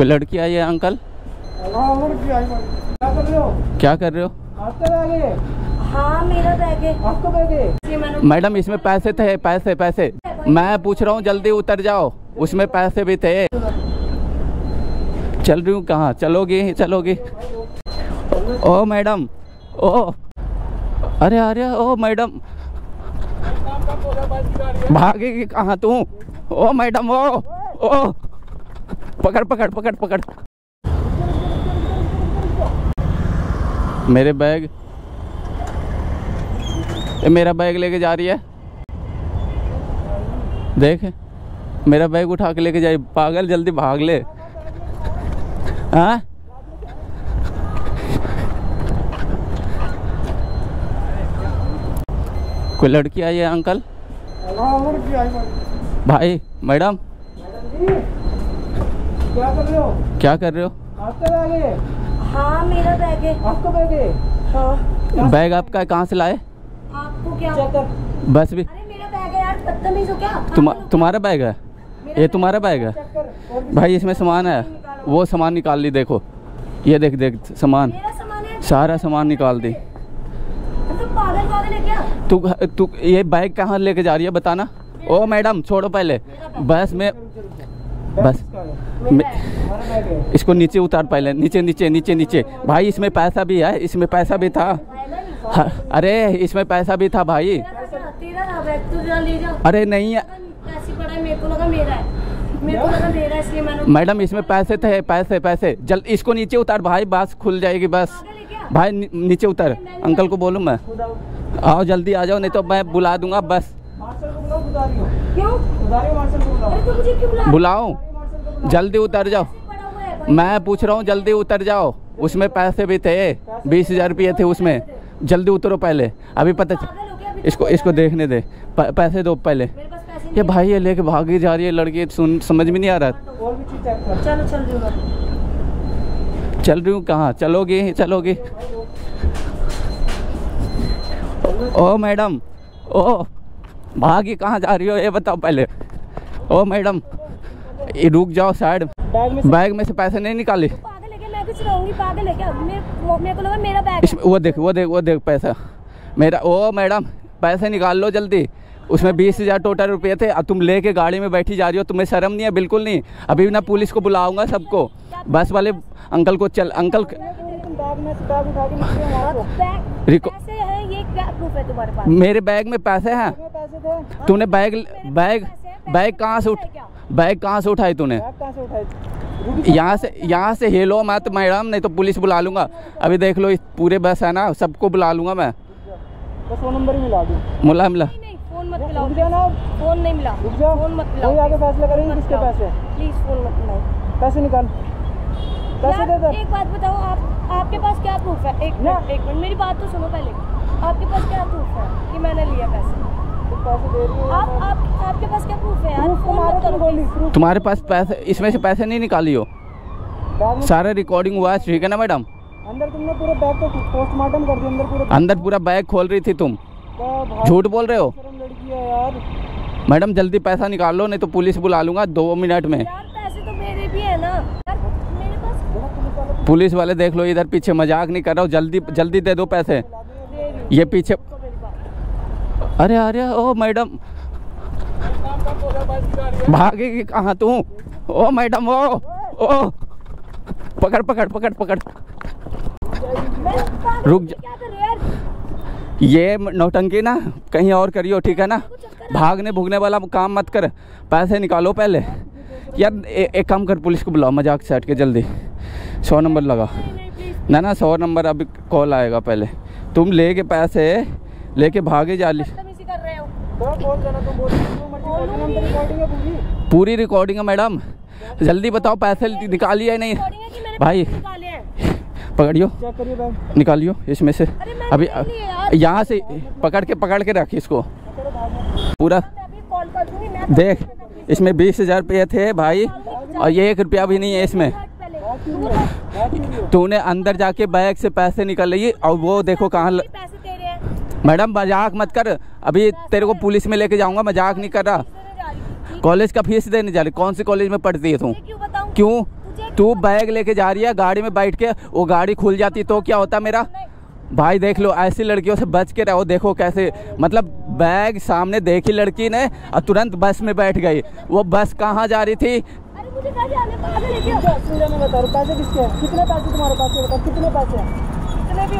कोई लड़की आई है अंकल? क्या कर रहे हो? हाँ, मेरा बैग है। आपको बैग है? मैडम इसमें पैसे थे, पैसे पैसे। मैं पूछ रहा हूँ जल्दी उतर जाओ, उसमें पैसे भी थे। चल रही हूँ, कहाँ चलोगी? चलोगी? ओ मैडम, ओ अरे अरे ओ मैडम, भागेगी कहाँ तू? ओ मैडम, ओ पकड़ पकड़ पकड़ पकड़। मेरे बैग, मेरा बैग लेके जा रही है, देख मेरा बैग उठा के लेके जा रही। पागल जल्दी भाग ले। हाँ कोई लड़की आई है अंकल? भाई मैडम क्या कर रहे हो? हाँ, मेरा बैग है। आपको बैग है? हाँ। बैग आपका कहाँ से लाए? आपको क्या बस भी? अरे मेरा बैग है यार, बदतमीज हो क्या? तुम्हारा बैग है ये? तुम्हारा बैग है भाई, इसमें सामान है। वो सामान निकाल ली, देखो ये देख देख सामान, सारा सामान निकाल दी। तू ये बैग कहाँ लेके जा रही है बताना? ओ मैडम छोड़ो, पहले बस में बस इसको नीचे उतार, पहले नीचे नीचे नीचे नीचे। भाई इसमें पैसा भी है, इसमें पैसा भी था। अरे इसमें पैसा भी था भाई। अरे नहीं है मैडम, इसमें पैसे थे, पैसे पैसे। जल्द इसको नीचे उतार भाई, बस खुल जाएगी बस। भाई नीचे उतर, अंकल को बोलूँ मैं? आओ जल्दी आ जाओ, नहीं तो मैं बुला दूंगा बस। क्यों बुलाऊं? जल्दी उतर जाओ, मैं पूछ रहा हूँ जल्दी उतर जाओ। उसमें पैसे भी थे, 20,000 रुपये थे उसमें। जल्दी उतरो पहले, अभी पता इसको इसको देखने दे, पैसे दो पहले। ये भाई ये लेके भागी जा रही है लड़की, सुन समझ में नहीं आ रहा। चल रही हूँ, कहाँ चलोगी? चलोगी? ओ मैडम, ओ भागी कहाँ जा रही हो ये बताओ पहले। ओ मैडम रुक जाओ साइड, बैग में से पैसे नहीं निकाले। पागल है क्या? मैं कुछ रहूँगी पागल है क्या? मेरे को लगा मेरा बैग है। वो देख वो देख वो देख पैसा मेरा। ओ मैडम पैसे निकाल लो जल्दी। उसमें 20,000 टोटल रुपये थे, अब तुम लेके गाड़ी में बैठी जा रही हो। तुम्हें शर्म नहीं है? बिल्कुल नहीं। अभी ना पुलिस को बुलाऊंगा सबको, बस वाले अंकल को। चल अंकल मेरे बैग में पैसे हैं। तूने बैग कहाँ से उठाई? तूने यहाँ से हेलो मत मैडम, नहीं तो पुलिस बुला लूँगा। अभी देख लो इस पूरे बस है ना, सबको बुला लूँगा मैं। मिला मिला मत मिलाओ फोन, नहीं मिला फोन मत मिलाओ। आगे फैसला करेंगे किसके पैसे। प्लीज फोन मत मिलाओ, पैसे निकाल, पैसे दे दो। एक बात बताओ, आपके पास क्या प्रूफ है? एक मिनट मेरी बात तो सुनो पहले। आपके पास क्या प्रूफ है कि मैंने लिया पैसे? आपके पास क्या प्रूफ है यार? फोन मत करो। तुम्हारे पास पैसे, इसमें से पैसे नहीं निकाली हो? सारा रिकॉर्डिंग हुआ है, ठीक है ना मैडम? अंदर तुमने पूरा बैग को पोस्टमार्टम कर दिया, अंदर पूरा बैग खोल रही थी तुम। झूठ बोल रहे हो यार। मैडम जल्दी पैसा निकाल लो, नहीं तो पुलिस बुला लूंगा 2 मिनट में। यार पैसे तो मेरे भी है ना यार, मेरे पास। पुलिस वाले देख लो इधर पीछे, मजाक नहीं कर रहा हूँ। जल्दी जल्दी दे दो पैसे। ये पीछे, अरे अरे ओ मैडम, भागेगी कहाँ तू? ओ मैडम, ओ पकड़ पकड़ पकड़ पकड़। रुक जा, ये नौटंकी ना कहीं और करियो, ठीक है ना? भागने भूगने वाला काम मत कर, पैसे निकालो पहले यार। एक काम कर, पुलिस को बुलाओ मजाक से हट के। जल्दी 100 नंबर लगा ना। ना 100 नंबर अभी कॉल आएगा। पहले तुम लेके पैसे लेके भागे जा ली। पूरी रिकॉर्डिंग है मैडम, जल्दी बताओ पैसे निकालिए नहीं भाई। पकड़ियो, निकालियो इसमें से। अभी यहाँ से पकड़ के रख इसको पूरा। देख इसमें 20,000 रुपये थे भाई, और ये 1 रुपया भी नहीं है इसमें। तूने अंदर जाके बैग से पैसे निकाल लिए, और वो देखो कहाँ। मैडम मजाक मत कर, अभी तेरे को पुलिस में लेके जाऊँगा। मजाक नहीं कर रहा। कॉलेज का फीस देने जा रही। कौन से कॉलेज में पढ़ती है तू? क्यों तू बैग लेके जा रही है गाड़ी में बैठ के, वो गाड़ी खुल जाती तो क्या होता मेरा भाई। देख लो ऐसी लड़कियों से बच के रहो। देखो कैसे मतलब बैग सामने देखी लड़की ने और तुरंत बस में बैठ गई। वो बस कहाँ जा रही थी? अरे मुझे कहाँ जाने को आगे लेके आओ। पैसे किसके हैं? कितने पैसे तुम्हारे पास है? बताओ कितने पैसे हैं?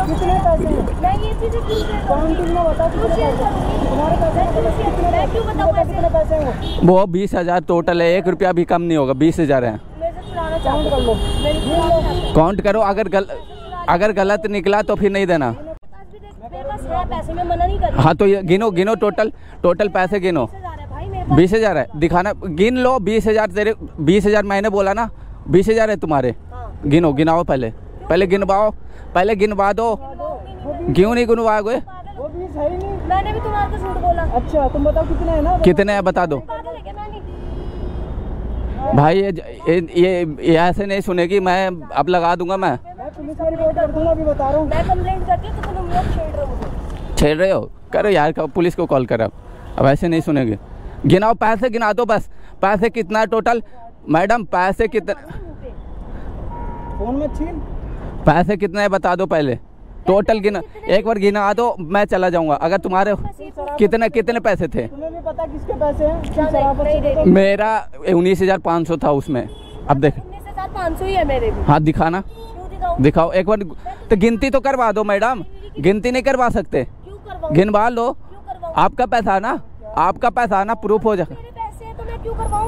कितने पैसे हैं? मैं ये चीजें बताओ। वो 20,000 टोटल है, 1 रुपया भी कम नहीं होगा, 20,000 है। काउंट करो, अगर गलत निकला तो फिर नहीं देना। हाँ तो ये गिनो, गिनो टोटल पैसे गिनो। 20,000 है, दिखाना, गिन लो। 20,000 तेरे, 20,000 मैंने बोला ना, 20,000 है तुम्हारे। गिनो, गिनाओ, पहले गिनवाओ, पहले गिनवा दो। क्यों नहीं गिनवाओगे? मैंने भी तुम्हारे को झूठ बोला। अच्छा तुम बताओ कितने है ना, कितने है बता दो भाई। ये ऐसे नहीं सुनेगी, मैं अब लगा दूंगा। मैं कंप्लेंट करती हूं तो तुम लोग छेड़ रहे हो। करो यार, पुलिस को कॉल करो। अब ऐसे नहीं सुनेंगे। गिनाओ पैसे, गिना दो बस। पैसे कितना टोटल? मैडम पैसे कितना? फोन में छीन। पैसे कितने बता दो पहले टोटल। गिना, एक बार गिना दो, मैं चला जाऊंगा। अगर तुम्हारे कितने पैसे थे? तुम्हें भी पता किसके पैसे हैं? मेरा 19,500 था उसमें। अब देख 19,500 ही है मेरे भी। हाँ दिखाना, दिखाओ एक बार। तो गिनती तो करवा दो मैडम। गिनती नहीं करवा सकते? गिनवा लो, आपका पैसा ना, आपका पैसा ना, प्रूफ हो जाएगा।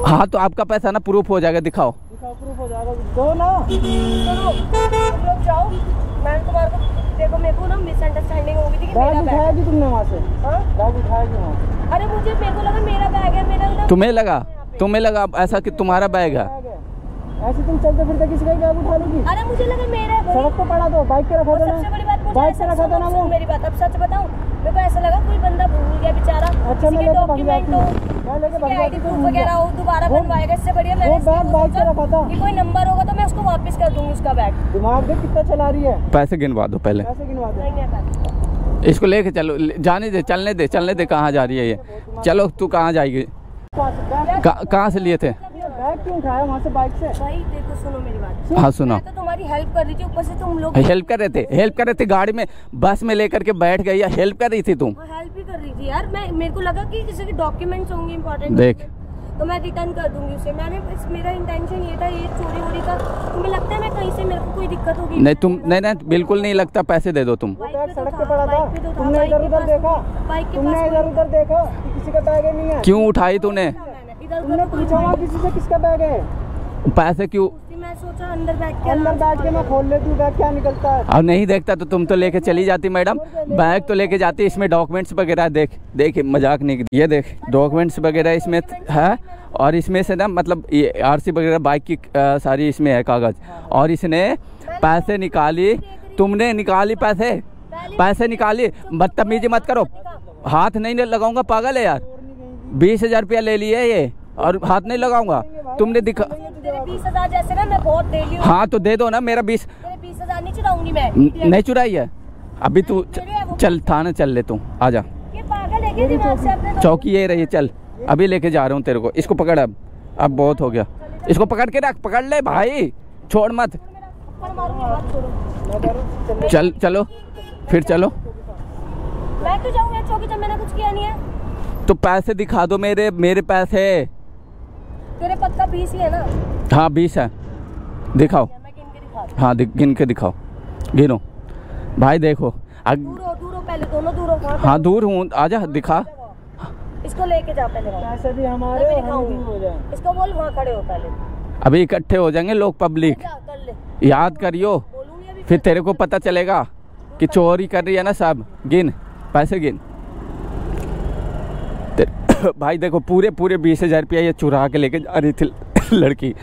हाँ तो आपका पैसा ना प्रूफ हो जाएगा। दिखाओ, प्रूफ हो जाएगा। दो ना, जाओ। मैम तुम्हारे को देखो, मेरे को ना मिसअंडरस्टैंडिंग हो गई थी कि मेरा बैग है। तुमने वहाँ से बैग उठाया क्यों? अरे मुझे, मेरे को लगा मेरा बैग है। मेरा तुम्हें लगा ऐसा कि तुम्हारा बैग है। ऐसे तुम चलते फिरते किसी का बैग उठा लोगी? अरे मुझे लगा मेरा है। सड़क पे पड़ा दो, बाइक पे रखा था ना। सबसे बड़ी बात मुझे बाइक पे रखा था ना। वो मेरी बात अब सच बताऊं, मेरे को ऐसा लगा कोई बंदा भूल गया बेचारा। अच्छा मैं लेके भाग जाती हूं, मैं लेके भाग जाती हूं। वगैरह हो दोबारा बनवाएगा, इससे बढ़िया मैंने बैग बाइक पे रखा था कि कोई नंबर होगा तो मैं उसको वापस कर दूंगी उसका बैग। दिमाग देख कितना चला रही है। पैसे गिनवा दो पहले, पैसे गिनवा दो। इसको लेके चलो, जाने दे, चलने दे। कहां जा रही है ये? चलो तू कहां जाएगी? कहां से लिए थे? बैग क्यों उठाया वहाँ से बाइक से? भाई देखो सुनो मेरी बात। हाँ सुनो। मैं तो तुम्हारी हेल्प कर रही थी, ऊपर से तुम लोग हेल्प कर रहे थे। गाड़ी में, बस में लेकर के बैठ गई, हेल्प कर रही थी तुम। हेल्प भी कर रही थी यार। मैं, मेरे को लगा कि किसी के डॉक्यूमेंट्स होंगे इम्पोर्टेंट, देख तो मैं रिटर्न कर दूंगी उसे। मैंने, मेरा इंटेंशन ये था, ये चोरी वोरी का। तुम्हें लगता है मैं कहीं से, मेरे को कोई दिक्कत होगी? नहीं तुम, नहीं बिल्कुल नहीं लगता। पैसे दे दो। तुम सड़क पे पड़ा था, तुमने इधर उधर देखा, बाइक के पास इधर उधर देखा किसी का बैग नहीं है। क्यों उठाई तूने? तुमने पूछा वहाँ किसी से किसका बैग है? पैसे क्यों? मैं सोचा अंदर बैठ के मैं खोल लेती हूँ, बैग क्या निकलता है। अब नहीं देखता तो तुम तो लेके चली जाती मैडम। बैग तो लेके जाती, इसमें डॉक्यूमेंट्स वगैरह देख मजाक नहीं। ये देख डॉक्यूमेंट्स वगैरह इसमें है, और इसमें से ना मतलब ये RC वगैरह बाइक की सारी इसमें है कागज। और इसने पैसे निकाली, तुमने निकाली पैसे निकाली। बदतमीजी मत करो, हाथ नहीं लगाऊंगा। पागल है यार, 20,000 रुपया ले लिए ये और हाथ नहीं लगाऊंगा। तुमने दिखा 20,000 जैसे ना, मैं बहुत दे ली। हाँ तो दे दो ना। मेरा 20,000 नहीं चुराऊंगी मैं। नहीं चुराई है अभी। तू चल थाना चल ले, तू आ जा। चौकी ये रही, चल अभी लेके जा रहा हूँ तेरे को। इसको पकड़, अब बहुत हो गया। इसको पकड़ के रख, पकड़ ले भाई, छोड़ मत। चल चलो फिर, चलो। मैं तो जाऊँगा चौकी, जब मैंने कुछ किया नहीं है। तो पैसे दिखा दो। मेरे पैसे तेरे पक्का 20 ही है ना? हाँ 20 है। दिखाओ, हाँ गिन के दिखाओ। गिनो भाई, देखो। दूर हो पहले, दोनों दूर हो। हाँ दूर हूँ, आजा दिखा। इसको लेके जा पहले, पैसे भी हमारे हो जाए। इसको बोल वहाँ खड़े हो पहले, अभी इकट्ठे हो जाएंगे लोग, पब्लिक। याद करियो, फिर तेरे को पता चलेगा कि चोरी कर रही है ना सब। गिन पैसे, गिन भाई। देखो पूरे 20,000 रुपया ये चुरा के लेके जा रही थी लड़की।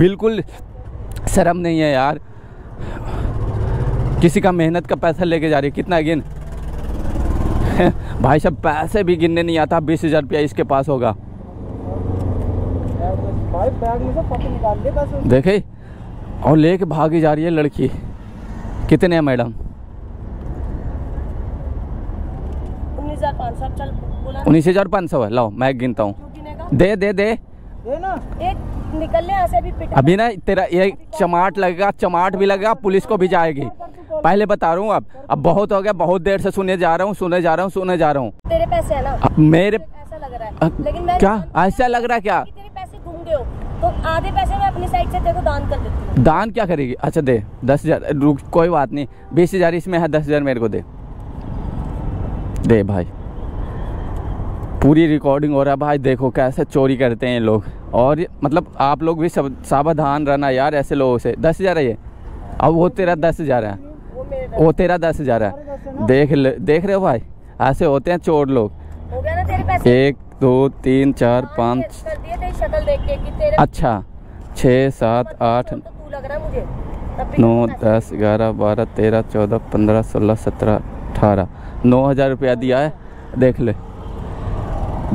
बिल्कुल शर्म नहीं है यार, किसी का मेहनत का पैसा लेके जा रही। कितना गिन भाई साहब, पैसे भी गिनने नहीं आता। 20,000 रुपया इसके पास होगा। देखे और लेके भागी जा रही है लड़की। कितने हैं मैडम? 19,500 है। लाओ मैं गिनता हूँ। दे ना। एक निकलने ऐसे भी पिटा। अभी ना तेरा ये चमाट लगेगा, चमाट भी लगेगा, पुलिस को भी जाएगी, पहले बता रहा हूँ। अब बहुत हो गया, बहुत देर से सुने जा रहा हूँ। तेरे पैसे है ना, मेरे ऐसा लग रहा है, लेकिन मैं क्या ऐसा लग रहा है क्या तेरे पैसे घूम गए हो, तो आधे पैसे मैं अपनी साइड से तेरे को दान कर देती हूँ। दान क्या करेगी? अच्छा दे 10,000, रुक कोई बात नहीं, 20,000 इसमें है, 10,000 मेरे को दे भाई। पूरी रिकॉर्डिंग हो रहा है भाई, देखो कैसे चोरी करते हैं ये लोग। और मतलब आप लोग भी सावधान रहना यार ऐसे लोगों से। 10,000 है ये, अब वो तेरा 10,000 है, वो तेरा 10,000 है। देख रहे हो भाई, ऐसे होते हैं चोर लोग। हो गया ना तेरे पैसे? 1 2 3 4 5। अच्छा 6 7 8 9 10 11 12 13 14 15 16 17 18 9,000 रुपया दिया है, देख ले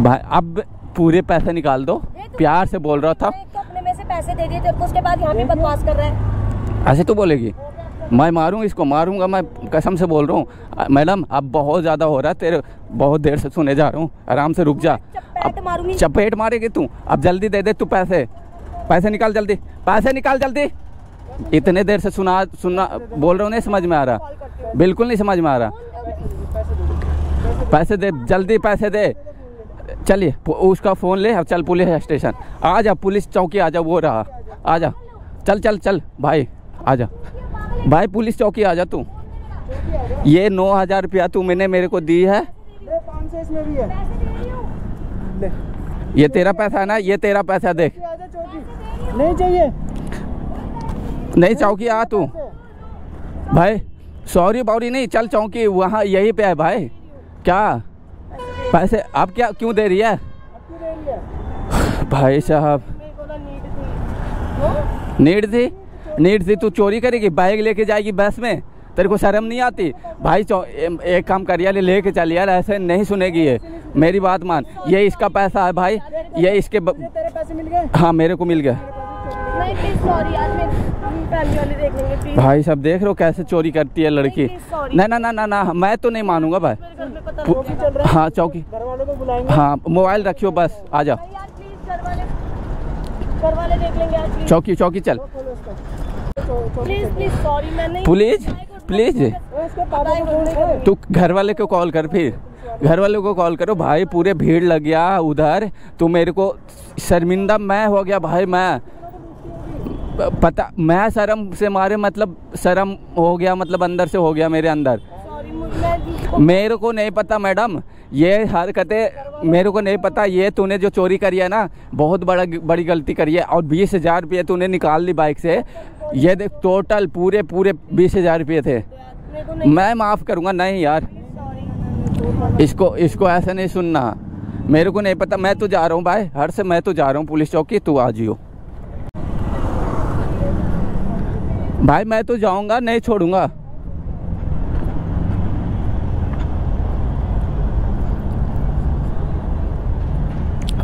भाई। अब पूरे पैसे निकाल दो, प्यार से बोल रहा था। तो अपने में से पैसे दे दिए, तो उसके बाद यहाँ भी बकवास कर रहा है। ऐसे तो बोलेगी, मैं मारूंगा इसको, मारूंगा, मैं कसम से बोल रहा हूँ मैडम। अब बहुत ज़्यादा हो रहा है तेरे, बहुत देर से सुने जा रहा हूँ, आराम से रुक जा। चपेट मारेगी तू, अब जल्दी दे दे तू पैसे, पैसे निकाल जल्दी, पैसे निकाल जल्दी। इतने देर से सुनना बोल रहा हूँ, नहीं समझ में आ रहा, बिल्कुल नहीं समझ में आ रहा। पैसे दे जल्दी, पैसे दे। चलिए उसका फ़ोन ले, अब चल पुलिस स्टेशन, आ जा पुलिस चौकी, आ जा, वो रहा, आ जा, चल चल चल भाई, आ जा भाई पुलिस चौकी, आ जा तू। ये 9,000 रुपया तू मैंने मेरे को दी है, ये तेरा पैसा है ना, ये तेरा पैसा, देख। नहीं चाहिए, नहीं चौकी आ तू भाई, सॉरी बाउरी नहीं, चल चौकी, वहाँ यहीं पे है भाई। क्या पैसे आप क्या क्यों दे रही है भाई साहब? नीड थी तू चोरी करेगी, बाइक लेके जाएगी बस में, तेरे को शर्म नहीं आती भाई? एक काम कर यार, लेके चल यार, ऐसे नहीं सुनेगी ये, मेरी बात मान। ये इसका पैसा है भाई, ये इसके तेरे पैसे मिल गए? हाँ मेरे को मिल गया भाई साहब। देख रहे हो कैसे चोरी करती है लड़की। ना ना ना ना ना, मैं तो नहीं मानूंगा भाई। हाँ चौकी, हाँ मोबाइल रखियो बस, आ जा चौकी, चौकी चल। पुलिस प्लीज, तू घर वाले को कॉल कर, फिर घर वालों को कॉल करो भाई। पूरे भीड़ लग गया उधर, तू मेरे को शर्मिंदा मैं हो गया भाई। मैं पता, मैं शर्म से मारे, मतलब शर्म हो गया, मतलब अंदर से हो गया मेरे अंदर। मेरे को नहीं पता मैडम, ये हरकतें मेरे को नहीं पता। ये तूने जो चोरी करी है ना, बहुत बड़ी गलती करी है। और 20,000 रुपये तूने निकाल ली बाइक से, ये देख टोटल पूरे 20,000 रुपये थे। मैं माफ़ करूँगा नहीं यार, इसको ऐसा नहीं सुनना। मेरे को नहीं पता, मैं तो जा रहा हूँ भाई, हर से मैं तो जा रहा हूँ पुलिस चौकी, तू आ जियो भाई। मैं तो जाऊंगा, नहीं छोड़ूंगा।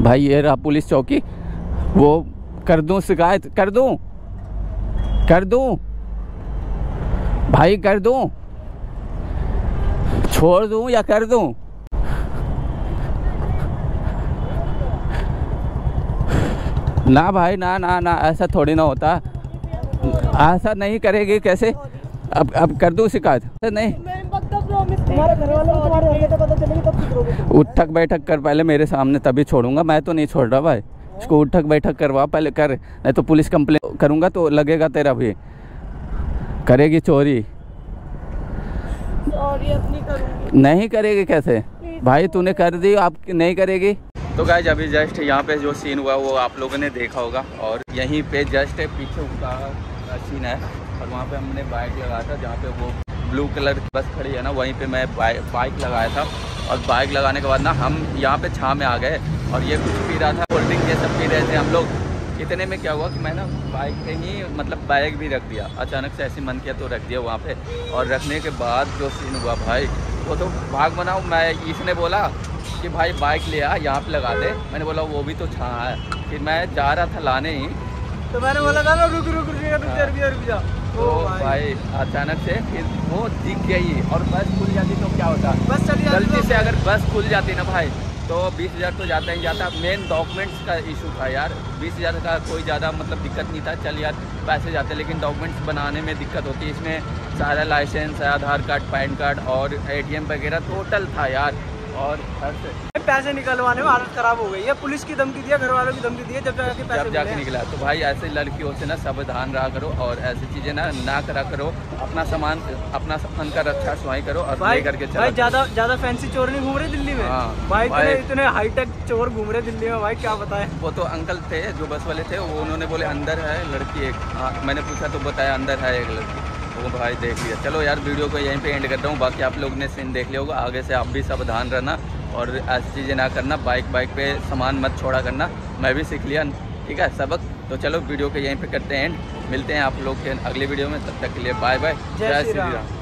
भाई ये रहा पुलिस चौकी, वो कर दूं शिकायत, कर दूं भाई, कर दूं, छोड़ दूं या कर दूं? ना भाई ना ना ना, ऐसा थोड़ी ना होता, ऐसा नहीं करेगी कैसे? अब कर दूं शिकायत? नहीं, उठक बैठक कर पहले मेरे सामने, तभी छोड़ूंगा। मैं तो नहीं छोड़ रहा भाई इसको, उठक बैठक करवा पहले, कर नहीं तो पुलिस कंप्लेंट करूंगा, तो लगेगा तेरा भी। करेगी चोरी? नहीं करेगी कैसे भाई, तूने कर दी, आप नहीं करेगी? तो गाइस अभी जस्ट यहाँ पे जो सीन हुआ वो आप लोगों ने देखा होगा, और यहीं पे जस्ट पीछे उसका सीन है, और वहाँ पे हमने बाइक लगाया था, जहाँ पे वो ब्लू कलर की बस खड़ी है ना, वहीं पे मैं बाइक लगाया था। और बाइक लगाने के बाद ना हम यहाँ पे छाँव में आ गए, और ये कुछ पी रहा था, कोल्ड ड्रिंक ये सब पी रहे थे हम लोग। इतने में क्या हुआ कि मैं ना बाइक पे ही, मतलब बाइक भी रख दिया अचानक से, ऐसे मन किया तो रख दिया वहाँ पर। और रखने के बाद जो सीन हुआ भाई, वो तो भाग बनाओ, मैं इसने बोला कि भाई बाइक ले आ, यहाँ पे लगा दे। मैंने बोला वो भी तो छाँ है, फिर मैं जा रहा था लाने ही, तो मैंने बोला था रुक जा। तो भाई अचानक से फिर वो दिख गई, और बस खुल जाती तो क्या होता, बस चली जाती। गलती से अगर बस खुल जाती ना भाई, तो 20,000 तो जाता ही जाता। मेन डॉक्यूमेंट्स का इशू था यार, 20,000 का कोई ज़्यादा मतलब दिक्कत नहीं था, चल यार पैसे जाते, लेकिन डॉक्यूमेंट्स बनाने में दिक्कत होती है। इसमें सारा licence, Aadhaar card, PAN card और ATM वगैरह टोटल था यार। और पैसे निकलवाने में हालत ख़राब हो गई है, पुलिस की धमकी दिया, घर वालों की धमकी दिया, जब जाके निकला। तो भाई ऐसे लड़कियों से ना सावधान रहा करो और ऐसी चीज़ें ना करा करो। अपना सामान का रक्षा स्वयं करो और भाई करके चलो। भाई ज़्यादा फैंसी चोर नहीं घूम रहे दिल्ली में। हाँ, भाई इतने हाईटेक चोर घूम रहे दिल्ली में, भाई क्या बताएं। वो तो अंकल थे जो बस वाले थे, वो उन्होंने बोले अंदर है लड़की एक, मैंने पूछा तो बताया अंदर है एक लड़की। वो भाई देख लिया। चलो यार वीडियो को यहीं पे एंड करता हूँ, बाकी आप लोग ने सीन देख लिया होगा। आगे से आप भी सावधान रहना और ऐसी चीज़ें ना करना, बाइक पे सामान मत छोड़ा करना। मैं भी सीख लिया, ठीक है सबक। तो चलो वीडियो को यहीं पे करते हैं एंड, मिलते हैं आप लोग के अगले वीडियो में। तब तक के लिए बाय बाय, जय श्री राम।